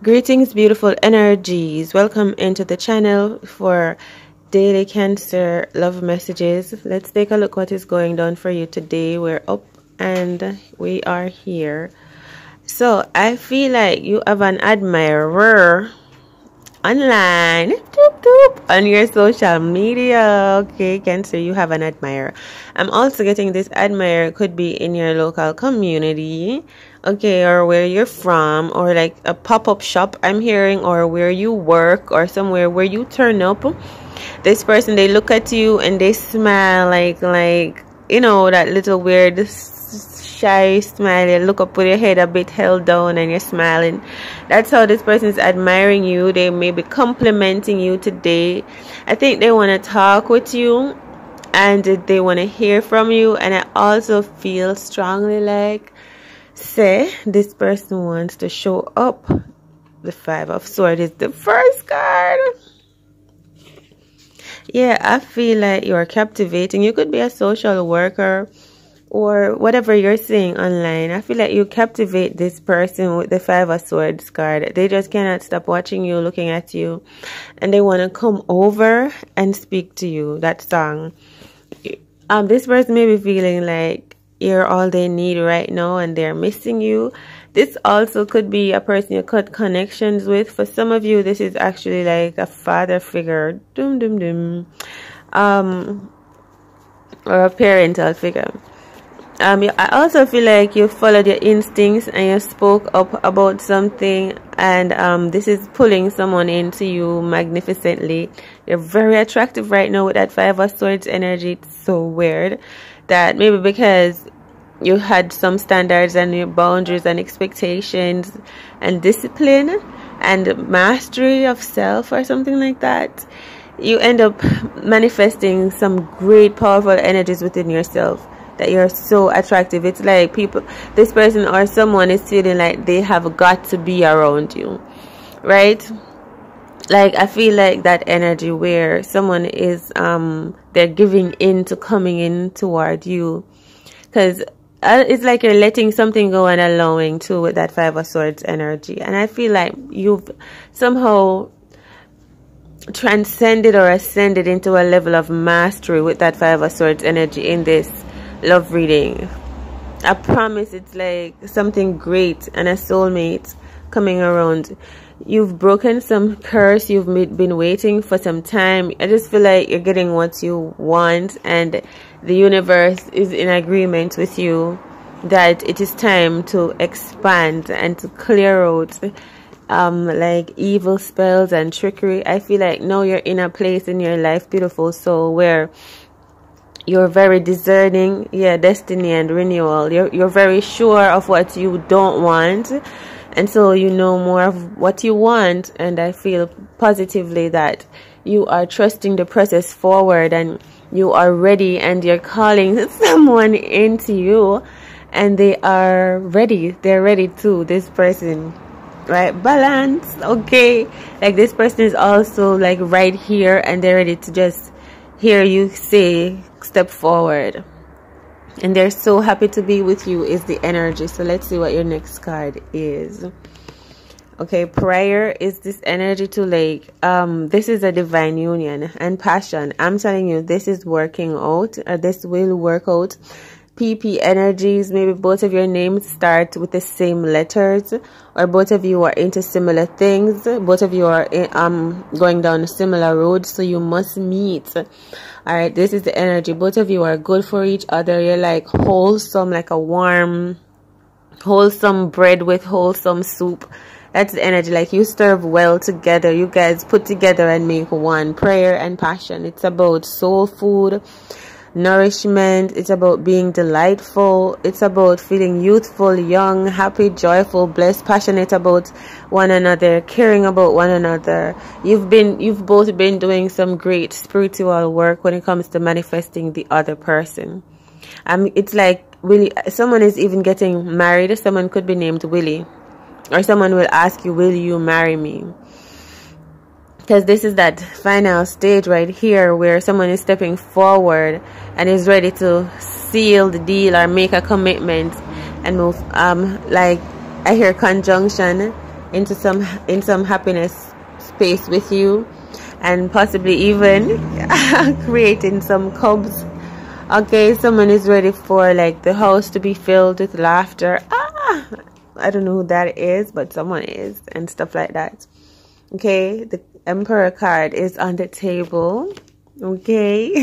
Greetings, beautiful energies. Welcome into the channel for daily Cancer love messages. Let's take a look what is going down for you today. We're up and we are here. So I feel like you have an admirer online, doop, doop, on your social media. Okay, Cancer, you have an admirer. I'm also getting this admirer could be in your local community, okay, or where you're from, or like a pop-up shop I'm hearing, or where you work, or somewhere where you turn up. This person, they look at you and they smile, like you know, that little weird shy smile. You look up with your head a bit held down and you're smiling. That's how this person is admiring you. They may be complimenting you today. I think they want to talk with you and they want to hear from you. And I also feel strongly like, say, this person wants to show up. The Five of Swords is the first card. Yeah, I feel like you are captivating. You could be a social worker or whatever you're seeing online. I feel like you captivate this person with the Five of Swords card. They just cannot stop watching you, looking at you, and they want to come over and speak to you. That song. This person may be feeling like you're all they need right now and they're missing you. This also could be a person you cut connections with. For some of you, this is actually like a father figure, or a parental figure. I also feel like you followed your instincts and you spoke up about something, and this is pulling someone into you magnificently. You're very attractive right now with that Five of Swords energy. It's so weird that maybe because you had some standards and your boundaries and expectations and discipline and mastery of self or something like that, you end up manifesting some great powerful energies within yourself, that you're so attractive. It's like people, this person or someone is feeling like they have got to be around you, right? Like, I feel like that energy where someone is they're giving in to coming in toward you, because it's like you're letting something go and allowing to with that Five of Swords energy. And I feel like you've somehow transcended or ascended into a level of mastery with that Five of Swords energy in this love reading. I promise it's like something great and a soulmate coming around. You've broken some curse you've been waiting for some time. I just feel like you're getting what you want, and the universe is in agreement with you that it is time to expand and to clear out like evil spells and trickery. I feel like now you're in a place in your life, beautiful soul, where you're very discerning, yeah, destiny and renewal. You're very sure of what you don't want, and so you know more of what you want. And I feel positively that you are trusting the process forward, and you are ready, and you're calling someone into you, and they are ready. They're ready too, this person, right? Balance, okay? Like, this person is also like right here, and they're ready to just hear you say step forward, and they're so happy to be with you is the energy. So let's see what your next card is. Okay, prayer is this energy to like this is a divine union and passion. I'm telling you, this is working out, or this will work out. PP energies, maybe both of your names start with the same letters, or both of you are into similar things. Both of you are going down a similar road, so you must meet. All right, this is the energy. Both of you are good for each other. You're like wholesome, like a warm, wholesome bread with wholesome soup. That's the energy. Like, you serve well together. You guys put together and make one. Prayer and passion. It's about soul food, nourishment. It's about being delightful. It's about feeling youthful, young, happy, joyful, blessed, passionate about one another, caring about one another. You've both been doing some great spiritual work when it comes to manifesting the other person. It's like Willie. Someone is even getting married. Someone could be named Willie, or someone will ask you, will you marry me? Because this is that final stage right here where someone is stepping forward and is ready to seal the deal or make a commitment and move. Like, I hear conjunction into some happiness space with you, and possibly even creating some cubs. Okay, someone is ready for like the house to be filled with laughter. I don't know who that is, but someone is, and stuff like that. Okay, the Emperor card is on the table. Okay.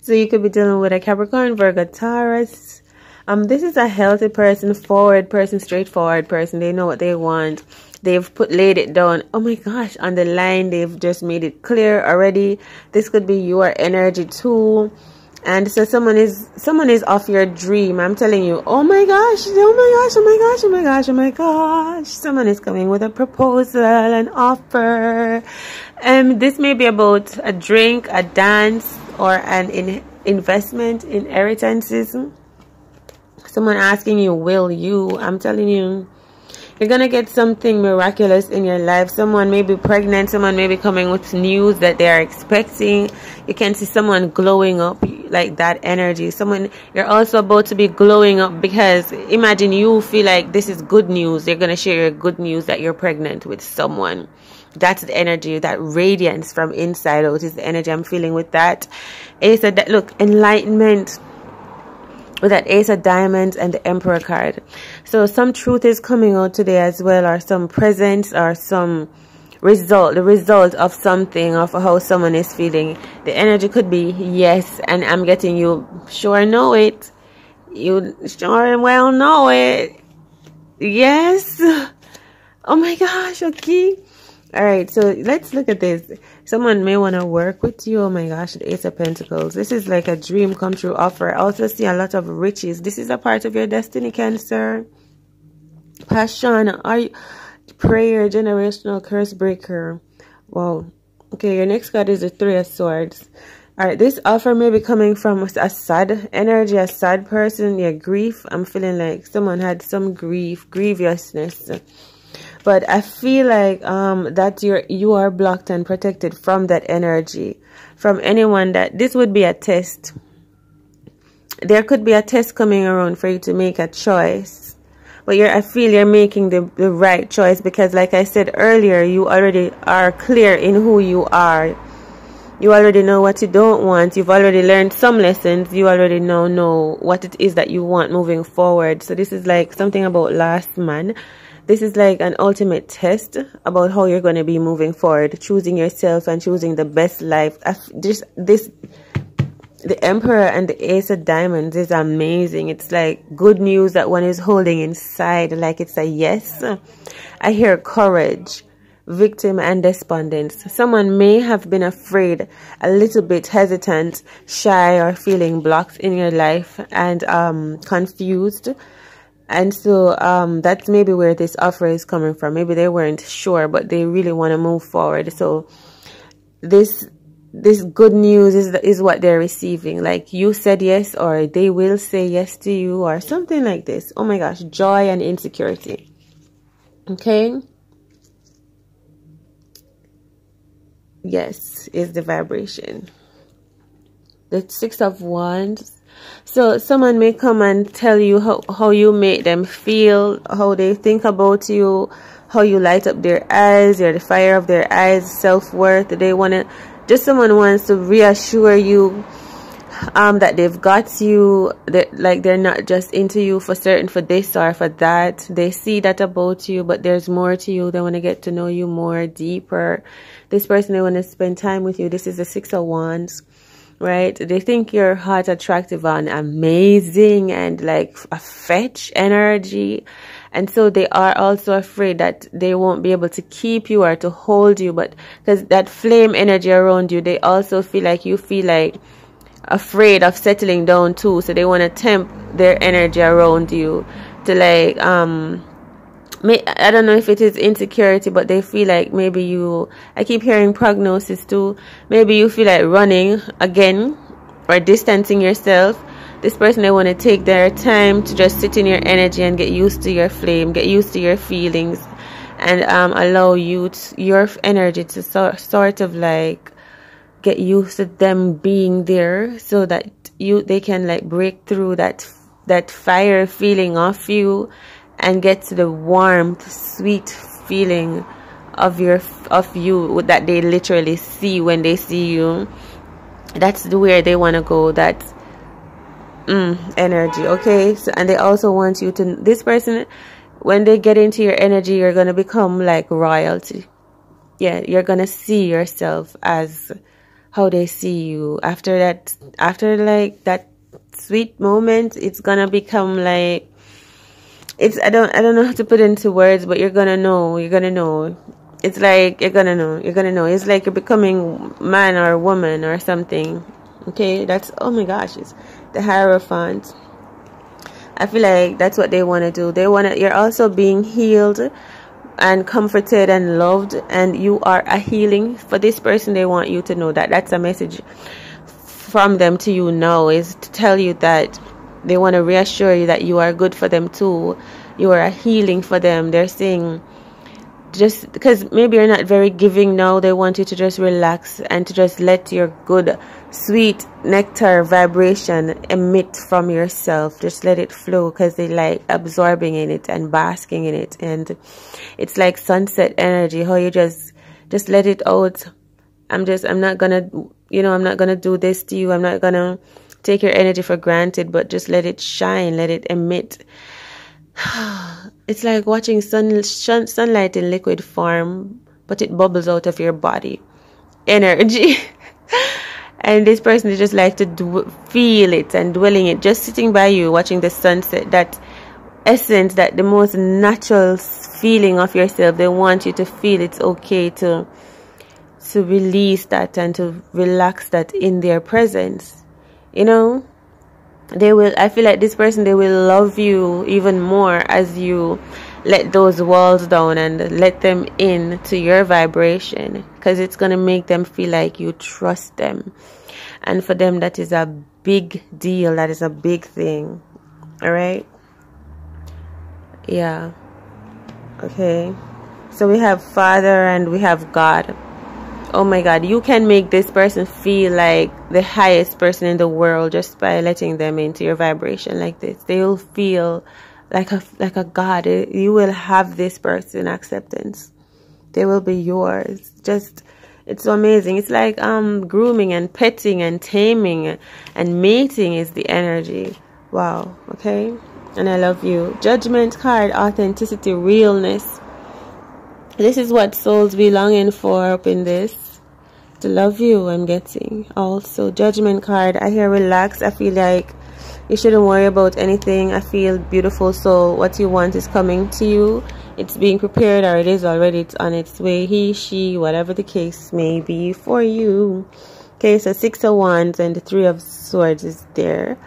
So you could be dealing with a Capricorn, Virgo, Taurus. This is a healthy person, forward person, straightforward person. They know what they want. They've laid it down. Oh my gosh, on the line. They've just made it clear already. This could be your energy too. And so someone is off your dream. I'm telling you, oh my gosh, oh my gosh, oh my gosh, oh my gosh, oh my gosh. Someone is coming with a proposal, an offer. This may be about a drink, a dance, or an investment in inheritances. Someone asking you, will you? I'm telling you, you're going to get something miraculous in your life. Someone may be pregnant. Someone may be coming with news that they are expecting. You can see someone glowing up, like that energy. Someone, you're also about to be glowing up, because imagine you feel like this is good news. You're going to share your good news that you're pregnant with someone. That's the energy, that radiance from inside out is the energy I'm feeling with that. Ace of, look, enlightenment. With that Ace of Diamonds and the Emperor card. So some truth is coming out today as well, or some presence, or some result, the result of something, of how someone is feeling. The energy could be yes, and I'm getting you sure know it. You sure and well know it. Yes. Oh my gosh, okay. All right, so let's look at this. Someone may want to work with you. Oh my gosh, the Ace of Pentacles. This is like a dream come true offer. I also see a lot of riches. This is a part of your destiny, Cancer. Passion, prayer, generational curse breaker. Wow. Okay, your next card is the Three of Swords. All right, this offer may be coming from a sad energy, a sad person, your grief. I'm feeling like someone had some grief, grievousness. But I feel like that you are blocked and protected from that energy, from anyone. That this would be a test. There could be a test coming around for you to make a choice, but I feel you're making the right choice, because, like I said earlier, you already are clear in who you are. You already know what you don't want. You've already learned some lessons. You already know what it is that you want moving forward. So this is like something about last man. This is like an ultimate test about how you're going to be moving forward, choosing yourself and choosing the best life. The Emperor and the Ace of Diamonds is amazing. It's like good news that one is holding inside, like it's a yes. I hear courage, victim, and despondence. Someone may have been afraid, a little bit hesitant, shy, or feeling blocked in your life, and confused. And so that's maybe where this offer is coming from. Maybe they weren't sure, but they really want to move forward. So this good news is what they're receiving. Like you said yes, or they will say yes to you, or something like this. Oh my gosh, joy and insecurity. Okay. Yes, is the vibration. The Six of Wands. So someone may come and tell you how you make them feel, how they think about you, how you light up their eyes, you're the fire of their eyes, self-worth. They want to, just someone wants to reassure you that they've got you, that like they're not just into you for certain, for this or for that. They see that about you, but there's more to you. They want to get to know you more, deeper. This person, they want to spend time with you. This is the Six of Wands. Right, they think you're hot, attractive, and amazing, and like a fetch energy. And so they are also afraid that they won't be able to keep you or to hold you, but because that flame energy around you, they also feel like you feel like afraid of settling down too. So they want to tempt their energy around you to like I don't know if it is insecurity, but they feel like maybe you, I keep hearing prognosis too. Maybe you feel like running again or distancing yourself. This person, they want to take their time to just sit in your energy and get used to your flame, get used to your feelings, and allow you your energy to sort of like get used to them being there, so that they can like break through that fire feeling off you and get to the warmth, sweet feeling of you that they literally see when they see you. That's where they want to go. That's energy, okay? So, and they also want you to, this person, when they get into your energy, you're going to become like royalty. Yeah, you're going to see yourself as how they see you. After that, after like that sweet moment, it's going to become like, it's, I don't know how to put into words, but you're going to know. It's like you're gonna know. It's like you're becoming man or woman or something. Okay, that's, oh my gosh, it's the Hierophant. I feel like that's what they want to do. They want to, you're also being healed and comforted and loved, and you are a healing for this person. They want you to know that. That's a message from them to you now, is to tell you that they want to reassure you that you are good for them too. You are a healing for them. They're saying, just because maybe you're not very giving now, they want you to just relax and to just let your good sweet nectar vibration emit from yourself. Just let it flow, because they like absorbing in it and basking in it. And it's like sunset energy, how you just let it out. I'm not gonna, you know, I'm not gonna do this to you. I'm not gonna take your energy for granted, but just let it shine, let it emit. It's like watching sunlight in liquid form, but it bubbles out of your body. Energy. And this person is just like to feel it and dwelling it. Just sitting by you, watching the sunset, that essence, that the most natural feeling of yourself. They want you to feel it's okay to release that and to relax that in their presence. You know? They will, I feel like this person, they will love you even more as you let those walls down and let them in to your vibration, because it's going to make them feel like you trust them. And for them, that is a big deal. That is a big thing. All right. Yeah. Okay. So we have Father and we have God. Oh my God, you can make this person feel like the highest person in the world just by letting them into your vibration like this. They will feel like a god. You will have this person acceptance. They will be yours. Just, it's so amazing. It's like grooming and petting and taming and mating is the energy. Wow. Okay. And I love you. Judgment card, authenticity, realness. This is what souls be longing for up in this. To love you, I'm getting. Also, Judgment card. I hear relax. I feel like you shouldn't worry about anything. I feel beautiful. So what you want is coming to you. It's being prepared, or it is already. It's on its way. He, she, whatever the case may be for you. Okay, so 6 of Wands and the 3 of Swords is there.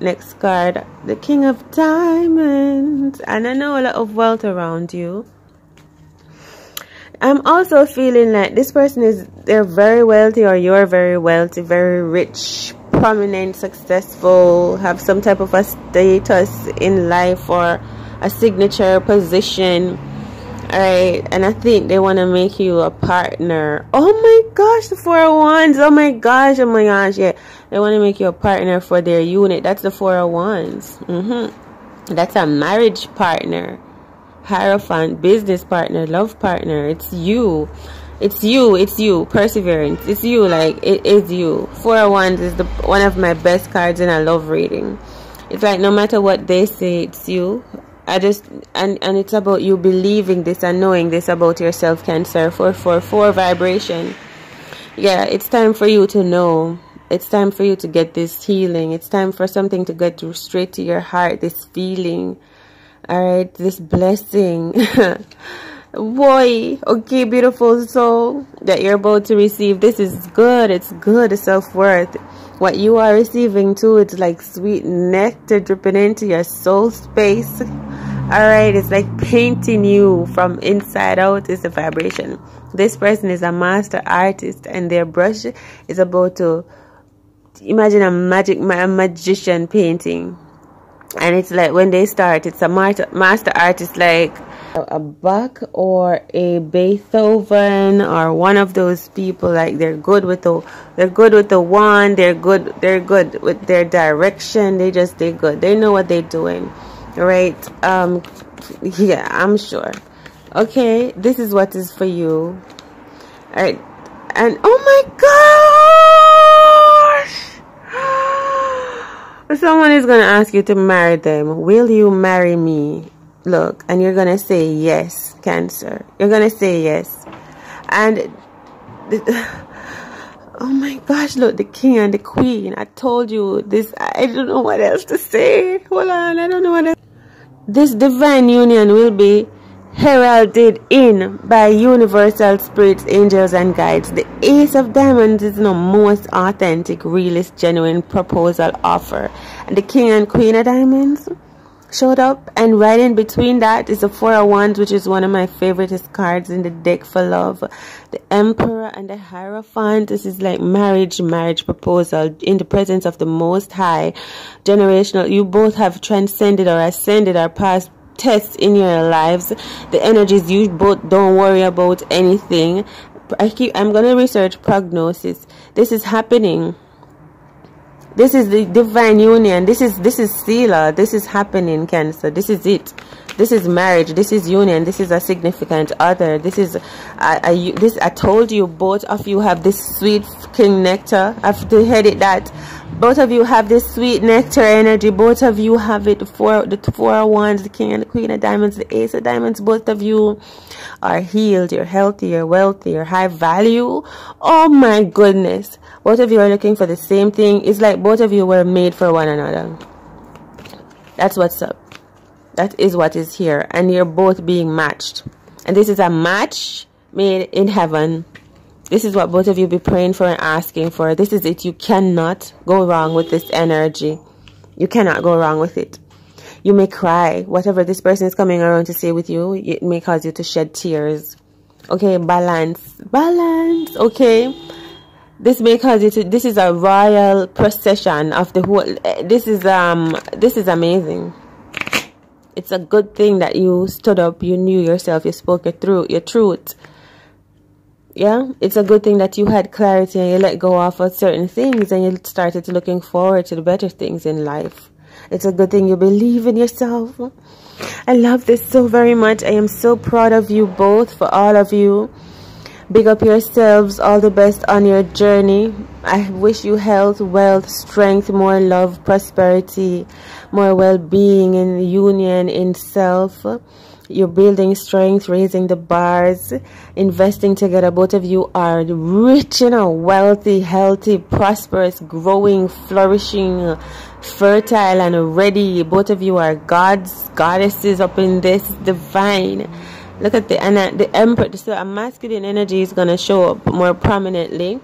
Next card, the King of Diamonds. And I know a lot of wealth around you. I'm also feeling like this person is, they're very wealthy, or you're very wealthy, very rich, prominent, successful, have some type of a status in life or a signature position. All right. And I think they want to make you a partner. Oh my gosh, the 4 of Wands. Oh my gosh. Oh my gosh. Yeah. They want to make you a partner for their unit. That's the 4 of Wands. That's a marriage partner. Hierophant, business partner, love partner. It's you. Perseverance. It's you. Like, it is you. 4 of Wands is one of my best cards in a love reading. It's like no matter what they say, it's you. And it's about you believing this and knowing this about yourself, Cancer. 444 vibration. Yeah, it's time for you to know. It's time for you to get this healing. It's time for something to get straight to your heart. This feeling. Alright, this blessing. Boy, okay, beautiful soul that you're about to receive. This is good. It's good self-worth. What you are receiving too, it's like sweet nectar dripping into your soul space. Alright, it's like painting you from inside out is the vibration. This person is a master artist, and their brush is about to, imagine a magician painting. And it's like when they start, it's a master artist, like a Bach or a Beethoven or one of those people. Like they're good with the wand. They're good with their direction. They know what they're doing, right? Yeah, I'm sure. Okay, this is what is for you. All right, and oh my gosh, someone is gonna ask you to marry them. Will you marry me? Look, and you're gonna say yes, Cancer. You're gonna say yes, and oh my gosh, look, the king and the queen. I told you this. I don't know what else to say. Hold on, I don't know what else. This divine union will be heralded in by universal spirits, angels, and guides. The Ace of Diamonds is the most authentic, realist, genuine proposal offer. And the King and Queen of Diamonds showed up, and right in between that is the Four of Wands, which is one of my favorite cards in the deck for love. The Emperor and the Hierophant. This is like marriage proposal in the presence of the Most High. Generational, you both have transcended or ascended or passed tests in your lives. The energies, you both don't worry about anything. I'm gonna research prognosis. This is happening. This is the divine union. This is Sela. This is happening, Cancer. This is it. This is marriage. This is union. This is a significant other. This is this. I told you, both of you have this sweet king nectar. I've headed that. Both of you have this sweet nectar energy. Both of you have it. The four of wands, the King and the Queen of Diamonds, the Ace of Diamonds. Both of you are healed. You're healthy. You're wealthy. You're high value. Oh my goodness! Both of you are looking for the same thing. It's like both of you were made for one another. That's what's up. That is what is here, and you're both being matched. And this is a match made in heaven. This is what both of you be praying for and asking for. This is it. You cannot go wrong with this energy. You cannot go wrong with it. You may cry. Whatever this person is coming around to say with you, it may cause you to shed tears. Okay, balance. Balance, okay? This may cause you to... This is a royal procession of the whole... This is amazing. It's a good thing that you stood up, you knew yourself, you spoke your truth. Yeah? It's a good thing that you had clarity and you let go of certain things and you started looking forward to the better things in life. It's a good thing you believe in yourself. I love this so very much. I am so proud of you both, for all of you. Big up yourselves. All the best on your journey. I wish you health, wealth, strength, more love, prosperity, more well-being in union, in self. You're building strength, raising the bars, investing together. Both of you are rich, you know, wealthy, healthy, prosperous, growing, flourishing, fertile, and ready. Both of you are gods, goddesses up in this divine. Look at the Emperor. So a masculine energy is going to show up more prominently.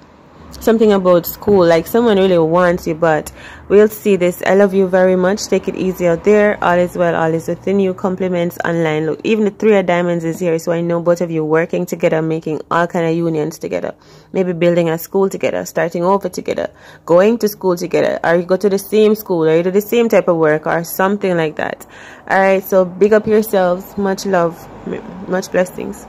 Something about school, like someone really wants you, but we'll see this. I love you very much. Take it easy out there. All is well, all is within you. Compliments online. Look, even the Three of Diamonds is here, so I know both of you working together, making all kind of unions together. Maybe building a school together, starting over together, going to school together, or you go to the same school, or you do the same type of work, or something like that. All right, so big up yourselves. Much love, much blessings.